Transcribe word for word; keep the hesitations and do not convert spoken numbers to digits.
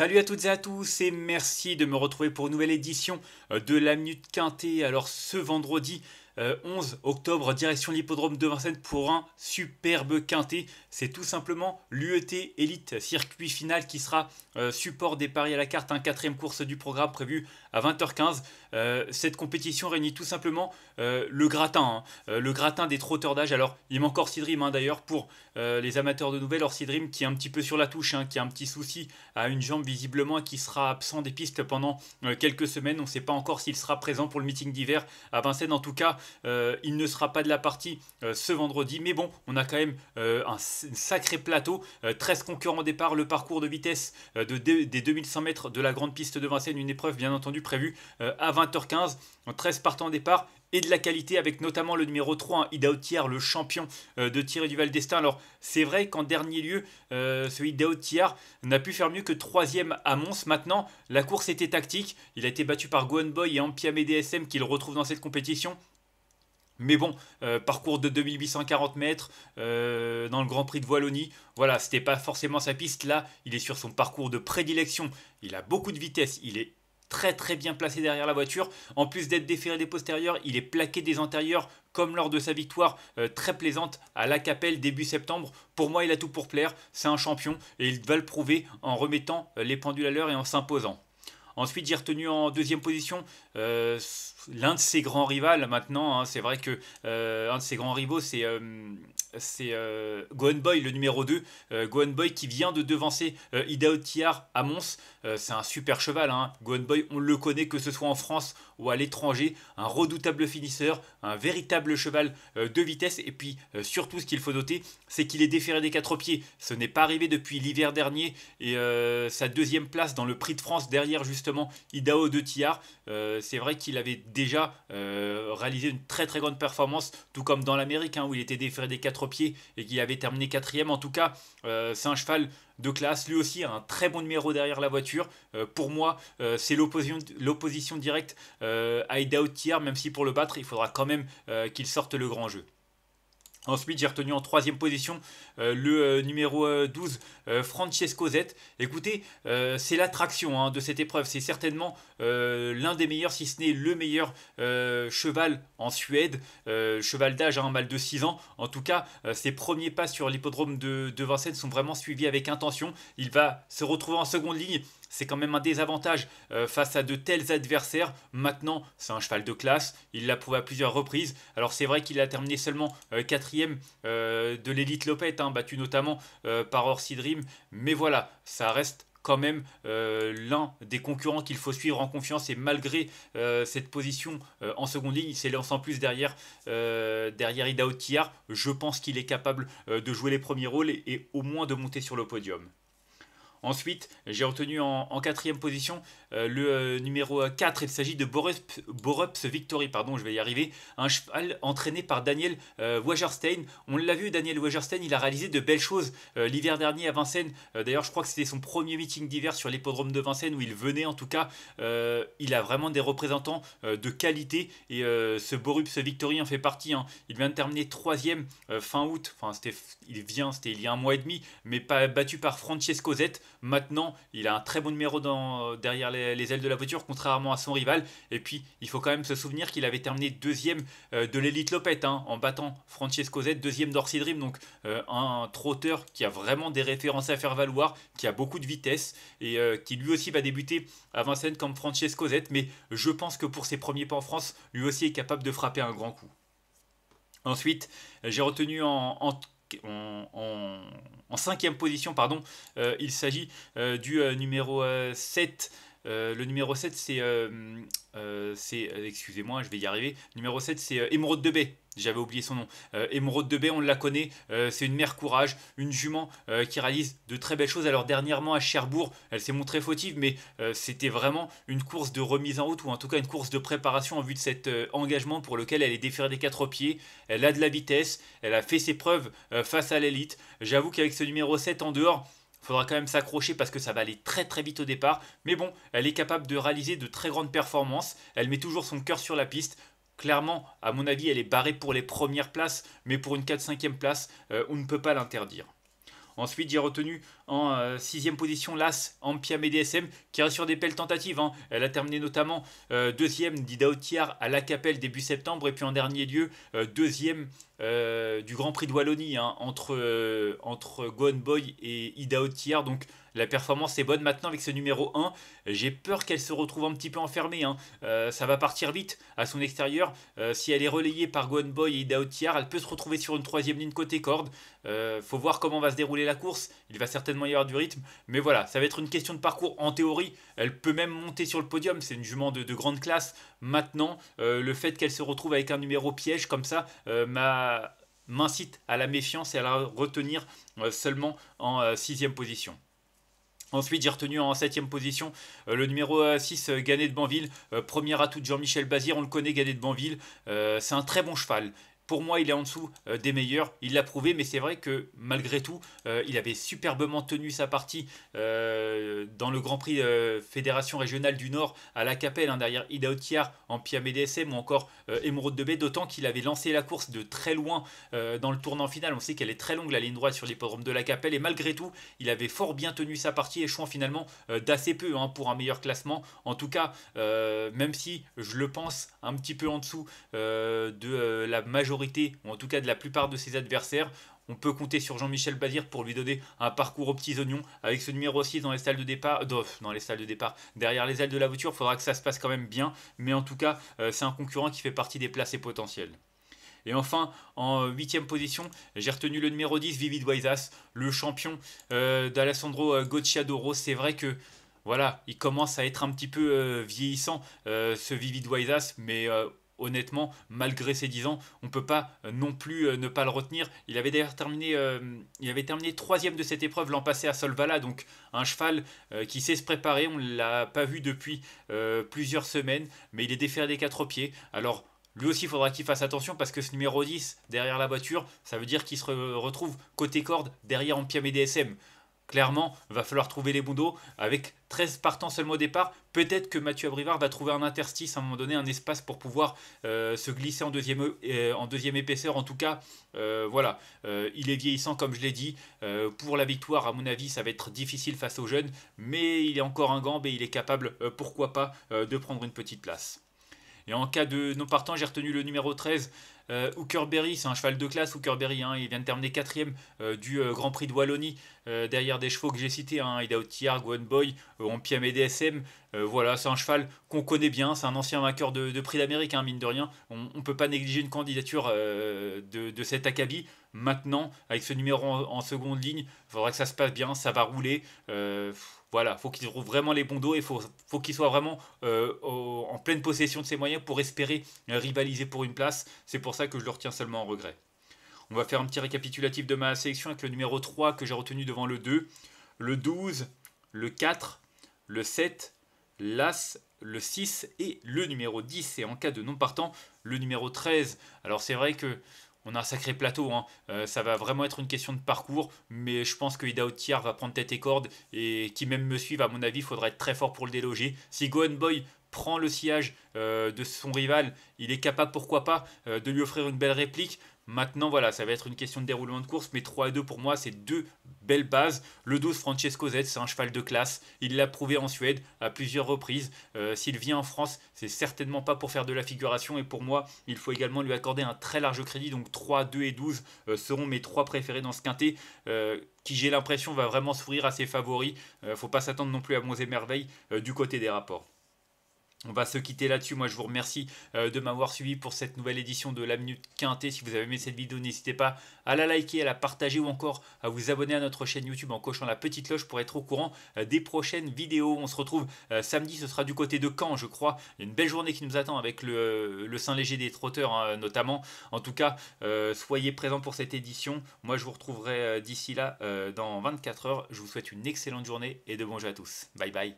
Salut à toutes et à tous et merci de me retrouver pour une nouvelle édition de la Minute Quintée. Alors ce vendredi onze octobre, direction l'hippodrome de Vincennes pour un superbe quintet. C'est tout simplement l'U E T Elite Circuit Final qui sera euh, support des paris à la carte, un hein, quatrième course du programme prévue à vingt heures quinze. Euh, cette compétition réunit tout simplement euh, le gratin, hein, le gratin des trotteurs d'âge. Alors il manque Ors de Rim hein, d'ailleurs pour euh, les amateurs de nouvelles. Ors de Rim qui est un petit peu sur la touche, hein, qui a un petit souci à une jambe visiblement et qui sera absent des pistes pendant euh, quelques semaines. On ne sait pas encore s'il sera présent pour le meeting d'hiver à Vincennes. En tout cas, Euh, il ne sera pas de la partie euh, ce vendredi, mais bon, on a quand même euh, un sacré plateau, euh, treize concurrents au départ, le parcours de vitesse euh, de, de, des deux mille cent mètres de la grande piste de Vincennes, une épreuve bien entendu prévue euh, à vingt heures quinze, treize partants au départ et de la qualité avec notamment le numéro trois, hein, Hidao Thijar, le champion euh, de tirer du Val d'Estaing. Alors c'est vrai qu'en dernier lieu, euh, ce Hidao Thijar n'a pu faire mieux que troisième à Mons. Maintenant, la course était tactique, il a été battu par Gohan Boy et Ampiamé D S M qu'il retrouve dans cette compétition. Mais bon, euh, parcours de deux mille huit cent quarante mètres euh, dans le Grand Prix de Wallonie, voilà, c'était pas forcément sa piste. Là, il est sur son parcours de prédilection, il a beaucoup de vitesse, il est très très bien placé derrière la voiture. En plus d'être déféré des postérieurs, il est plaqué des antérieurs, comme lors de sa victoire euh, très plaisante à La Capelle début septembre. Pour moi, il a tout pour plaire, c'est un champion et il va le prouver en remettant les pendules à l'heure et en s'imposant. Ensuite, j'ai retenu en deuxième position euh, l'un de ses grands rivaux maintenant. Hein, c'est vrai que euh, un de ses grands rivaux, c'est euh, euh, Gohan Boy, le numéro deux. Euh, Gohan Boy qui vient de devancer euh, Hidao Thijar à Mons. Euh, c'est un super cheval. Hein. Gohan Boy, on le connaît, que ce soit en France ou à l'étranger. Un redoutable finisseur, un véritable cheval euh, de vitesse. Et puis, euh, surtout, ce qu'il faut noter, c'est qu'il est déféré des quatre pieds. Ce n'est pas arrivé depuis l'hiver dernier. Et euh, sa deuxième place dans le Prix de France, derrière justement Justement, Hidao de Thijar, euh, c'est vrai qu'il avait déjà euh, réalisé une très très grande performance, tout comme dans l'Amérique hein, où il était déféré des quatre pieds et qu'il avait terminé quatrième. En tout cas, euh, c'est un cheval de classe, lui aussi a un très bon numéro derrière la voiture. Euh, pour moi, euh, c'est l'opposition directe euh, à Hidao de Thijar, même si pour le battre, il faudra quand même euh, qu'il sorte le grand jeu. Ensuite, j'ai retenu en troisième position euh, le euh, numéro euh, douze, euh, Francesco Zette. Écoutez, euh, c'est l'attraction hein, de cette épreuve. C'est certainement euh, l'un des meilleurs, si ce n'est le meilleur euh, cheval en Suède. Euh, cheval d'âge, un hein, mâle de six ans. En tout cas, euh, ses premiers pas sur l'hippodrome de, de Vincennes sont vraiment suivis avec intention. Il va se retrouver en seconde ligne. C'est quand même un désavantage euh, face à de tels adversaires. Maintenant, c'est un cheval de classe. Il l'a prouvé à plusieurs reprises. Alors, c'est vrai qu'il a terminé seulement euh, quatrième euh, de l'élite Lopette, hein, battu notamment euh, par Ors de Rim. Mais voilà, ça reste quand même euh, l'un des concurrents qu'il faut suivre en confiance. Et malgré euh, cette position euh, en seconde ligne, il s'élance en plus derrière, euh, derrière Hidao de Thijar. Je pense qu'il est capable euh, de jouer les premiers rôles et, et au moins de monter sur le podium. Ensuite, j'ai retenu en, en quatrième position euh, le euh, numéro quatre. Il s'agit de Bordups, Bordups Victory, pardon, je vais y arriver. Un cheval entraîné par Daniel euh, Wagerstein. On l'a vu, Daniel Wagerstein, il a réalisé de belles choses euh, l'hiver dernier à Vincennes. Euh, D'ailleurs, je crois que c'était son premier meeting d'hiver sur l'hippodrome de Vincennes où il venait. En tout cas, euh, il a vraiment des représentants euh, de qualité. Et euh, ce Bordups Victory en fait partie. Hein. Il vient de terminer troisième euh, fin août. Enfin, il vient, c'était il y a un mois et demi, mais pas battu par Francesco Zette. Maintenant, il a un très bon numéro dans, derrière les, les ailes de la voiture, contrairement à son rival. Et puis, il faut quand même se souvenir qu'il avait terminé deuxième euh, de l'élite Lopette, hein, en battant Francesco Zette, deuxième d'Ors de Rim. Donc, euh, un, un trotteur qui a vraiment des références à faire valoir, qui a beaucoup de vitesse et euh, qui lui aussi va débuter à Vincennes comme Francesco Zette. Mais je pense que pour ses premiers pas en France, lui aussi est capable de frapper un grand coup. Ensuite, j'ai retenu en... en En, en, en cinquième position, pardon, euh, il s'agit euh, du euh, numéro euh, sept. Euh, le numéro sept, c'est, euh, euh, excusez-moi, je vais y arriver. Numéro sept, c'est euh, Émeraude de Bais. J'avais oublié son nom. Euh, Émeraude de Bais, on la connaît. Euh, c'est une mère courage, une jument euh, qui réalise de très belles choses. Alors dernièrement à Cherbourg, elle s'est montrée fautive, mais euh, c'était vraiment une course de remise en route, ou en tout cas une course de préparation en vue de cet euh, engagement pour lequel elle est déférée des quatre pieds. Elle a de la vitesse, elle a fait ses preuves euh, face à l'élite. J'avoue qu'avec ce numéro sept en dehors, il faudra quand même s'accrocher parce que ça va aller très très vite au départ. Mais bon, elle est capable de réaliser de très grandes performances. Elle met toujours son cœur sur la piste. Clairement, à mon avis, elle est barrée pour les premières places, mais pour une quatre cinquième place, euh, on ne peut pas l'interdire. Ensuite, j'ai retenu en euh, sixième position l'As Ampiamé D S M qui reste sur des belles tentatives. Hein. Elle a terminé notamment euh, deuxième d'Hidao Thijar à La Capelle début septembre. Et puis en dernier lieu, euh, deuxième euh, du Grand Prix de Wallonie hein, entre, euh, entre Gohan Boy et Hidao Thijar. Donc la performance est bonne maintenant avec ce numéro un. J'ai peur qu'elle se retrouve un petit peu enfermée. Hein. Euh, ça va partir vite à son extérieur. Euh, si elle est relayée par Gohan Boy et Hidao Thijar, elle peut se retrouver sur une troisième ligne côté corde. Euh, faut voir comment va se dérouler la course. Il va certainement y avoir du rythme. Mais voilà, ça va être une question de parcours en théorie. Elle peut même monter sur le podium. C'est une jument de, de grande classe. Maintenant, euh, le fait qu'elle se retrouve avec un numéro piège comme ça euh, m'a... m'incite à la méfiance et à la retenir euh, seulement en euh, sixième position. Ensuite, j'ai retenu en septième position euh, le numéro euh, six, euh, Gannet de Banville. Euh, premier atout de Jean-Michel Bazire, on le connaît, Gannet de Banville. Euh, c'est un très bon cheval. Pour moi, il est en dessous euh, des meilleurs. Il l'a prouvé, mais c'est vrai que malgré tout, euh, il avait superbement tenu sa partie euh, dans le Grand Prix euh, Fédération Régionale du Nord à La Capelle, hein, derrière Hidao Thijar, Ampiamé D S M ou encore euh, Émeraude de Bais, d'autant qu'il avait lancé la course de très loin euh, dans le tournant final. On sait qu'elle est très longue, la ligne droite sur l'hippodrome de La Capelle, et malgré tout, il avait fort bien tenu sa partie, échouant finalement euh, d'assez peu hein, pour un meilleur classement. En tout cas, euh, même si je le pense un petit peu en dessous euh, de euh, la majorité, ou en tout cas de la plupart de ses adversaires, on peut compter sur Jean-Michel Bazire pour lui donner un parcours aux petits oignons avec ce numéro six dans les salles de départ, dans les salles de départ, derrière les ailes de la voiture. Il faudra que ça se passe quand même bien, mais en tout cas c'est un concurrent qui fait partie des placés potentiels. Et enfin, en huitième position, j'ai retenu le numéro dix, Vivid Wise As, le champion euh, d'Alessandro Gocciadoro. C'est vrai que voilà, il commence à être un petit peu euh, vieillissant euh, ce Vivid Wise As, mais euh, honnêtement, malgré ses dix ans, on ne peut pas non plus ne pas le retenir. Il avait d'ailleurs terminé, euh, il avait terminé troisième de cette épreuve l'an passé à Solvala. Donc un cheval euh, qui sait se préparer. On ne l'a pas vu depuis euh, plusieurs semaines. Mais il est déféré des quatre pieds. Alors lui aussi, il faudra qu'il fasse attention parce que ce numéro dix derrière la voiture, ça veut dire qu'il se re retrouve côté corde derrière Ampiamé D S M. Clairement, il va falloir trouver les bons dos. Avec treize partants seulement au départ, peut-être que Mathieu Abrivard va trouver un interstice à un moment donné, un espace pour pouvoir euh, se glisser en deuxième, euh, en deuxième épaisseur. En tout cas, euh, voilà, euh, il est vieillissant comme je l'ai dit. Euh, pour la victoire, à mon avis, ça va être difficile face aux jeunes, mais il est encore un gambe et il est capable, euh, pourquoi pas, euh, de prendre une petite place. Et en cas de non partant, j'ai retenu le numéro treize, euh, Hooker Berry. C'est un cheval de classe, Hooker Berry. Hein, il vient de terminer quatrième euh, du euh, Grand Prix de Wallonie, euh, derrière des chevaux que j'ai cités, hein, Hidao Thijar, Gohan Boy, euh, Ampiamé D S M. Euh, voilà, c'est un cheval qu'on connaît bien. C'est un ancien vainqueur de, de Prix d'Amérique, hein, mine de rien. On ne peut pas négliger une candidature euh, de, de cet acabit. Maintenant, avec ce numéro en, en seconde ligne, il faudra que ça se passe bien, ça va rouler. Euh, Voilà, faut qu'il trouve vraiment les bons dos et faut, faut qu'il soit vraiment euh, au, en pleine possession de ses moyens pour espérer rivaliser pour une place. C'est pour ça que je le retiens seulement en regret. On va faire un petit récapitulatif de ma sélection avec le numéro trois que j'ai retenu devant le deux, le douze, le quatre, le sept, l'As, le six et le numéro dix. Et en cas de non partant, le numéro treize. Alors c'est vrai que... on a un sacré plateau, hein. euh, ça va vraiment être une question de parcours, mais je pense que Hidao Thijar va prendre tête et corde, et qui même me suive, à mon avis, il faudra être très fort pour le déloger. Si Gohan Boy prend le sillage euh, de son rival, il est capable, pourquoi pas, euh, de lui offrir une belle réplique. Maintenant, voilà, ça va être une question de déroulement de course, mais trois et deux, pour moi, c'est deux belles bases. Le douze, Francesco Zette, c'est un cheval de classe. Il l'a prouvé en Suède à plusieurs reprises. Euh, S'il vient en France, c'est certainement pas pour faire de la figuration. Et pour moi, il faut également lui accorder un très large crédit. Donc trois, deux et douze euh, seront mes trois préférés dans ce quintet, euh, qui, j'ai l'impression, va vraiment sourire à ses favoris. Euh, faut pas s'attendre non plus à bons et merveilles euh, du côté des rapports. On va se quitter là-dessus. Moi, je vous remercie euh, de m'avoir suivi pour cette nouvelle édition de la Minute Quintée. Si vous avez aimé cette vidéo, n'hésitez pas à la liker, à la partager ou encore à vous abonner à notre chaîne YouTube en cochant la petite cloche pour être au courant euh, des prochaines vidéos. On se retrouve euh, samedi, ce sera du côté de Caen, je crois. Il y a une belle journée qui nous attend avec le, euh, le Saint-Léger des trotteurs, hein, notamment. En tout cas, euh, soyez présents pour cette édition. Moi, je vous retrouverai euh, d'ici là euh, dans vingt-quatre heures. Je vous souhaite une excellente journée et de bons jeux à tous. Bye bye.